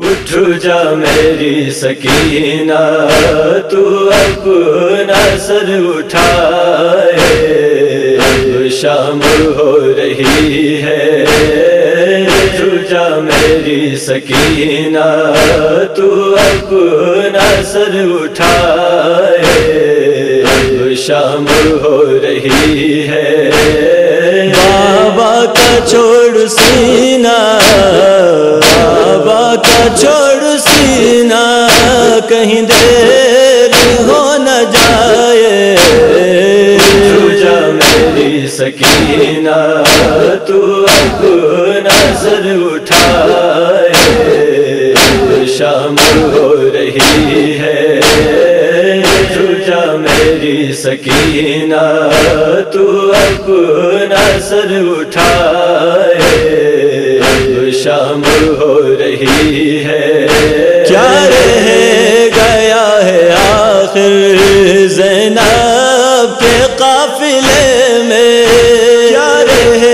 उठो जा मेरी सकीना, तू अपना सर उठाए। अब शाम हो रही है, उठो जा मेरी सकीना, तू अपना सर उठाए। अब शाम हो रही है, बाबा का छोड़ सीना, बाबा का छोड़ सीना, कहीं देर हो न जाए। उठ जा मेरी सकीना, तू अपना सर उठाए। शाम हो रही है, उठ जा मेरी सकीना, तू अपना सर उठाए। शाम हो रही है, क्या रह गया है आखिर ज़ैनब के काफिले में, क्या रह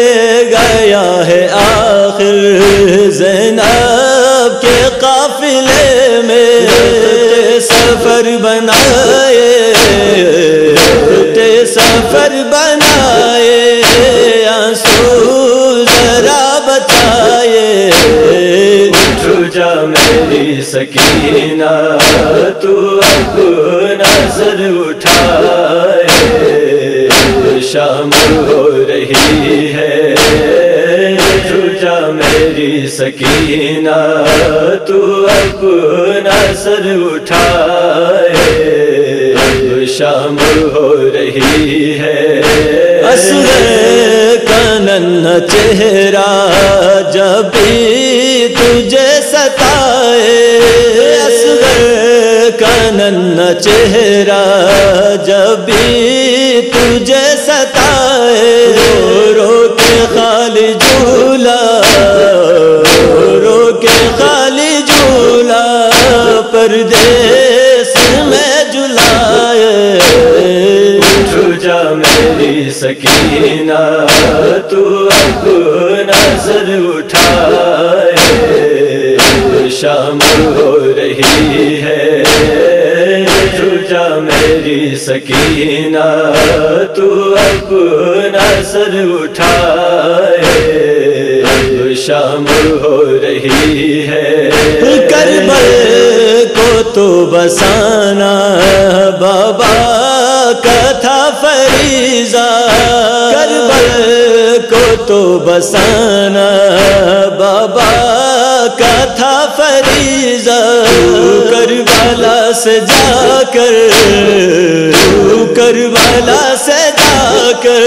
गया है आखिर ज़ैनब के काफिले में। सफर बनाए, सफर बनाए, आंसू जरा बताए। उठ जा मेरी सकीना, तू अपना सर उठाए। शाम हो रही है, उठ जा मेरी सकीना, तू अपना सर उठाए। शाम हो रही है, असर नन्हा चेहरा जब भी तुझे सताए। असगर का नन्हा चेहरा जब भी तुझे सताए। रो के खाली झूला, रो के खाली झूला, परदेश में झुलाए। उठ जा मेरी सकीना, तू अपना सर उठाए। शाम हो रही है, उठ जा मेरी सकीना, तू अपना सर उठाए। शाम हो रही है, करबल को तो बसाना बाबा कथा फरीजा। करबल को तो बसाना बाबा कथा फरीजा। करबला से जाकर, करबला से जाकर,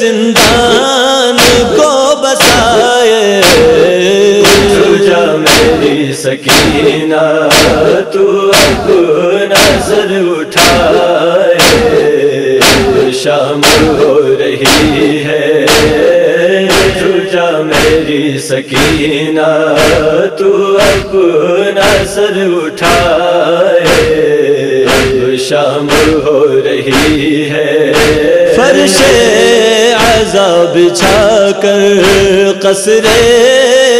जिंदान को बसाए। उठ जा मेरी सकीना, तू अपना सर उठाए। शाम हो रही है, उठ जा मेरी सकीना, तू अपना सर उठाए। शाम हो रही है, फर्शे अज़ा बिछा कर कसरे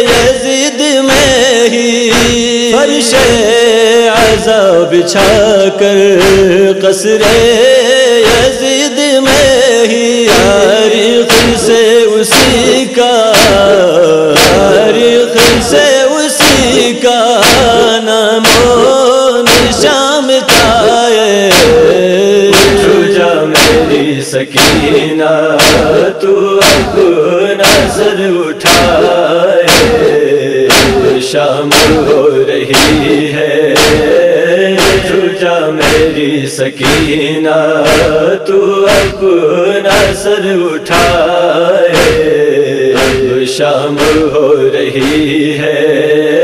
यज़ीद में ही। फर्शे अज़ा बिछा कर कसरे यज़ीद में ही। तारीख से उसी का, तारीख से उसी का नामो निशान मिटाए। मेरी सकीना, तू अपना सर उठाए। शाम हो रही है, उठ जा मेरी सकीना, तू अपना सर उठाए। शाम हो रही है।